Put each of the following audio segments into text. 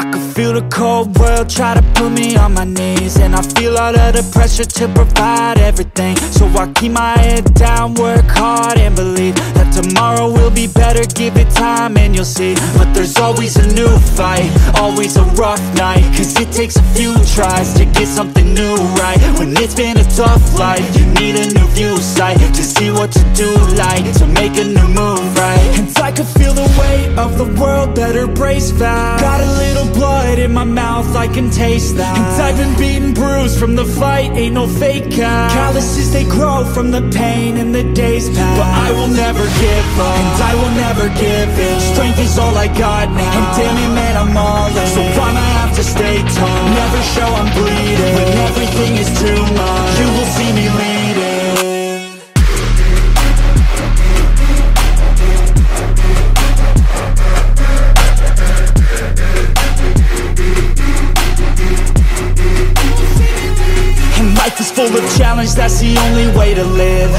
I can feel the cold world try to put me on my knees, and I feel all of the pressure to provide everything. So I keep my head down, work hard and believe that tomorrow will be better. Give it time and you'll see. But there's always a new fight, always a rough night, cause it takes a few tries to get something new right. When it's been a tough life, you need a new view sight to see what to do, like to make a new move right. And I can feel the weight of the world, better brace fast. Got a little blood in my mouth, I can taste that. And I've been beaten, bruised from the fight, ain't no fake out. Calluses, they grow from the pain and the days pass. But I will never give up, and I will never give in. Strength is all I got now, and damn it man, I'm all in. So I'ma have to stay tall, never show I'm bleeding. When everything is too much, you will see me leading. Full of challenge, that's the only way to live.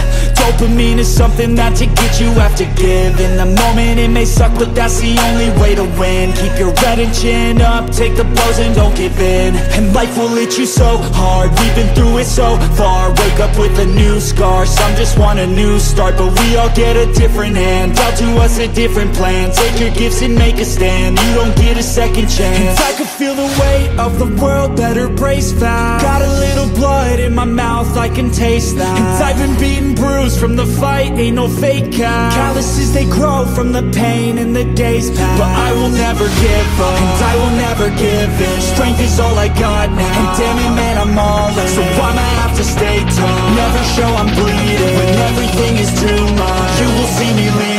Dopamine is something that to get you have to give. In the moment it may suck, but that's the only way to win. Keep your head and chin up, take the blows and don't give in. And life will hit you so hard, we've been through it so far. Wake up with a new scar, some just want a new start. But we all get a different hand, dealt to us a different plan. Take your gifts and make a stand, you don't get a second chance. And I can feel the weight of the world, better brace fast. Got a little blood in my mouth, I can taste that. And I've been beaten, bruised from the fight, ain't no fake out. Calluses, they grow from the pain and the days pass. But I will never give up, and I will never give in. Strength is all I got now, and damn it man, I'm all in. So I'ma have to stay tall, never show I'm bleeding. When everything is too much, you will see me leave.